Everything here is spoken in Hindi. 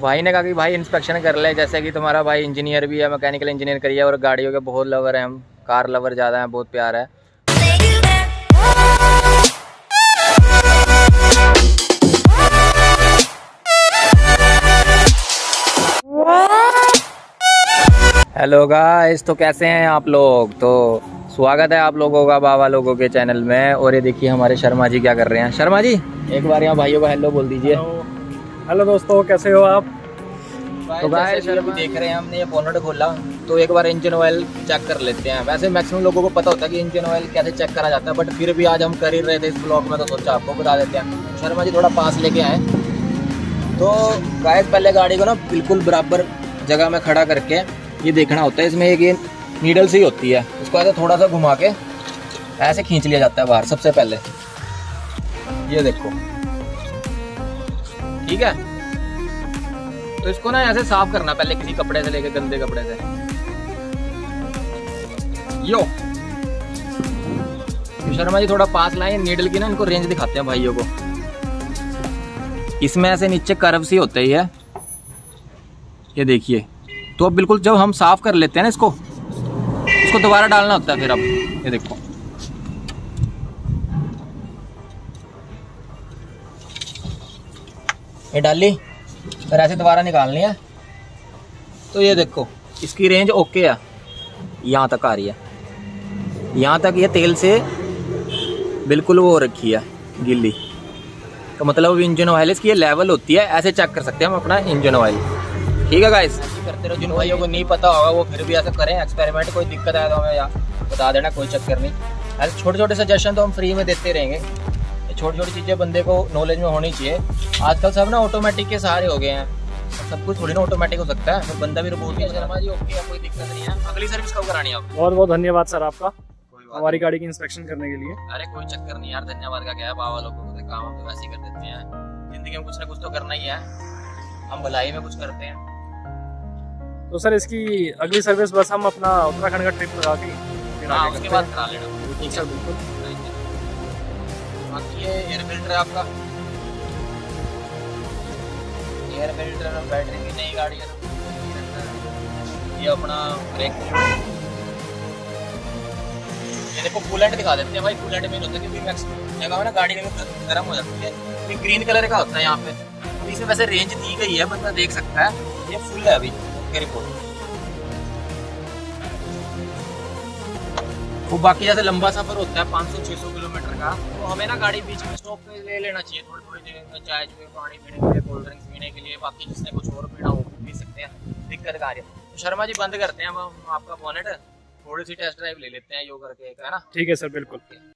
भाई ने कहा कि भाई इंस्पेक्शन कर ले, जैसे कि तुम्हारा भाई इंजीनियर भी है, मैकेनिकल इंजीनियर करी है और गाड़ियों के बहुत लवर हैं, हम कार लवर ज़्यादा हैं, बहुत प्यार है। हेलो गाइस, तो कैसे हैं आप लोग? तो स्वागत है आप लोगों का बाबा लोगों के चैनल में। और ये देखिए हमारे शर्मा जी क्या कर रहे हैं। शर्मा जी एक बार यहाँ भाइयों को हेलो बोल दीजिए। हेलो दोस्तों, कैसे हो आप? तो गाइस देख रहे हैं, हमने ये बोनट खोला तो एक बार इंजन ऑयल चेक कर लेते हैं। वैसे मैक्सिमम लोगों को पता होता है कि इंजन ऑयल कैसे चेक करा जाता है, बट फिर भी आज हम कर ही रहे थे इस ब्लॉग में, तो सोचा आपको बता देते हैं। शर्मा जी थोड़ा पास लेके आए। तो गाइस पहले गाड़ी को ना बिल्कुल बराबर जगह में खड़ा करके ये देखना होता है, इसमें एक ये नीडल सी होती है, इसको ऐसे थोड़ा सा घुमा के ऐसे खींच लिया जाता है बाहर। सबसे पहले ये देखो, ठीक है? तो इसको ना ऐसे साफ करना पहले किसी कपड़े से, लेके गंदे कपड़े से। यो शर्मा जी थोड़ा पास लाए, नीडल की ना इनको रेंज दिखाते हैं भाइयों को। इसमें ऐसे नीचे कर्व सी होते ही है, ये देखिए। तो अब बिल्कुल जब हम साफ कर लेते हैं ना इसको दोबारा डालना होता है फिर। अब ये देखो, ये डाली फिर ऐसे दोबारा निकालनी है। तो ये देखो इसकी रेंज ओके है, यहाँ तक आ रही है, यहाँ तक। ये तेल से बिल्कुल वो रखी है गिल्ली, तो मतलब इंजन ऑयल इसकी ये लेवल होती है, ऐसे चेक कर सकते हैं हम अपना इंजन ऑयल। ठीक है गाइस, करते रहो। जिन भाइयों को नहीं पता होगा वो फिर भी ऐसा करें एक्सपेरिमेंट। कोई दिक्कत आए तो हमें यहाँ बता देना, कोई चक्कर नहीं। ऐसे छोटे छोटे सजेशन तो हम फ्री में देते रहेंगे, छोटी छोटी चीज़ें बंदे को नॉलेज में होनी चाहिए। आजकल सब ना ऑटोमेटिक के सहारे हो गए हैं, सब कुछ थोड़ी ना ऑटोमेटिक हो सकता है, तो बंदा भी रोबोट है। शर्मा जी ओके है, कोई दिक्कत नहीं है। अगली सर्विस कब करानी है आपको? बहुत बहुत धन्यवाद सर आपका, हमारी गाड़ी की इंस्पेक्शन करने के लिए। अरे कोई चक्कर नहीं यार, धन्यवाद का क्या है, बाबा लोगों से काम हम तो वैसे ही कर देते हैं। जिंदगी में कुछ ना कुछ तो करना ही है, हम भलाई में कुछ करते हैं। तो सर इसकी अगली सर्विस बस हम अपना उत्तराखंड का ट्रिप लगा के उसके बाद करा लेना। ठीक है बिल्कुल। बाकी ये एयर फिल्टर है आपका, एयर फिल्टर और बैटरी की नई गाड़ी है। ये अपना ब्रेक, ये देखो कूलेंट दिखा देते हैं भाई। कूलेंट में होता है कि मैक्सिमम जगह में ना गाड़ी गर्म हो जाती है, ये ग्रीन कलर का होता है यहाँ पे। तो इसमें वैसे रेंज दी गई है, बंदा देख सकता है, ये फुल है अभी। वो बाकी जैसे लंबा सफर होता है 500-600 किलोमीटर का, तो हमें ना गाड़ी बीच में स्टॉप पे ले लेना चाहिए, थोड़ी थोड़ी देर में चाय चुके पानी पीने के लिए, कोल्ड ड्रिंक्स पीने के लिए। बाकी जिसने कुछ और पीना हो पी सकते हैं, दिक्कत का आ रही है। तो शर्मा जी बंद करते हैं हम आपका बोनेट, थोड़ी सी टेस्ट ड्राइव ले लेते हैं यो करके, है ना? ठीक है सर, बिल्कुल।